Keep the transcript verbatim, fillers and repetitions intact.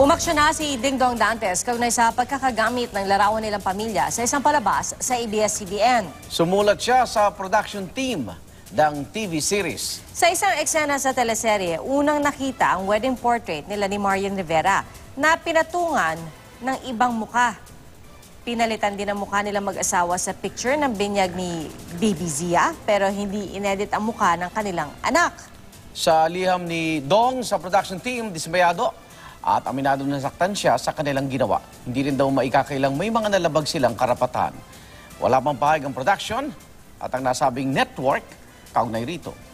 Umaksyon na si Dingdong Dantes kaugnay sa pagkakagamit ng larawan nilang pamilya sa isang palabas sa A B S C B N. Sumulat siya sa production team ng T V series. Sa isang eksena sa teleserye, unang nakita ang wedding portrait nila ni Marian Rivera na pinatungan ng ibang muka. Pinalitan din ang mukha nilang mag-asawa sa picture ng binyag ni Baby Zia pero hindi inedit ang mukha ng kanilang anak. Sa liham ni Dong sa production team, dismayado. At aminado na nasaktan siya sa kanilang ginawa. Hindi rin daw maikakailang may mga nalabag silang karapatan. Wala pang pahayag ang production at ang nasabing network kaugnay rito.